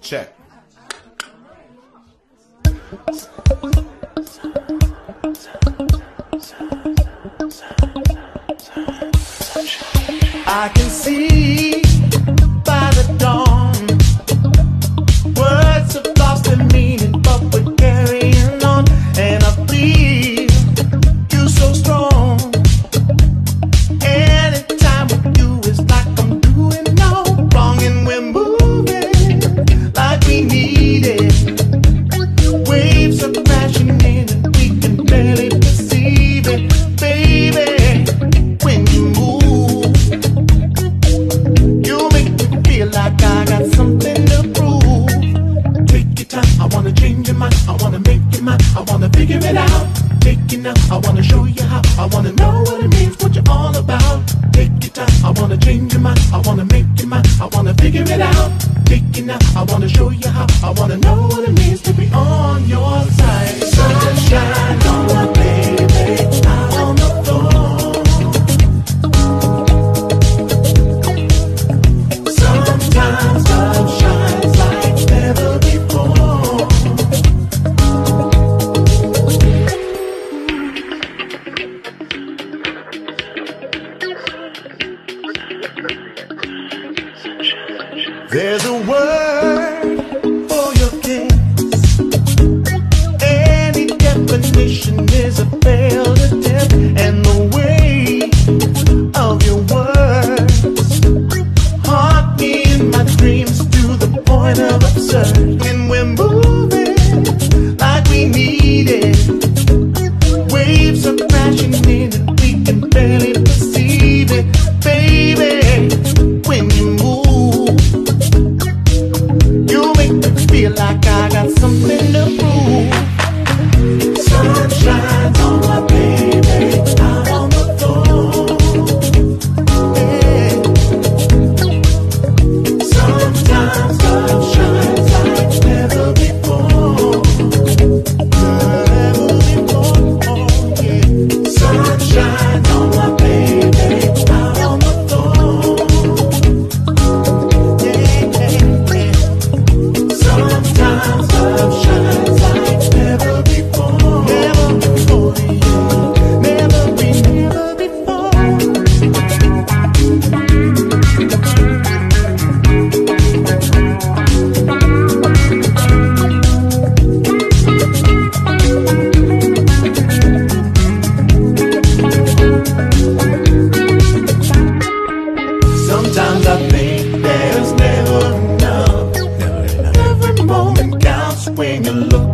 Check. I can see by the dawn, words have lost their meaning, but we're carrying on. And I believe you so strong. Anytime with you is like I'm doing no wrong. And we're moving like we need it. Waves are crashing in and we can barely perceive it. Baby, I wanna figure it out. Take it now, I wanna show you how. I wanna know what it means, what you're all about. Take your time, I wanna change your mind. I wanna make your mind, I wanna figure it out. Take it now, I wanna show you how. I wanna know what it means to be on your side. Sunshine on my baby, out on the floor. Sometimes love shines like never before. There's a word for your kiss. Any definition is a failed attempt. And the weight of your words haunt me in my dreams to the point of absurd. And we're moving like we need it. Waves are crashing in and we can barely perceive it. Baby, when you move, feel like I got something to prove. Sun shines on my baby, out on the floor. Yeah. Sometimes love shines like never before. Never before, yeah. Sun shines on my baby, out on the floor. When you look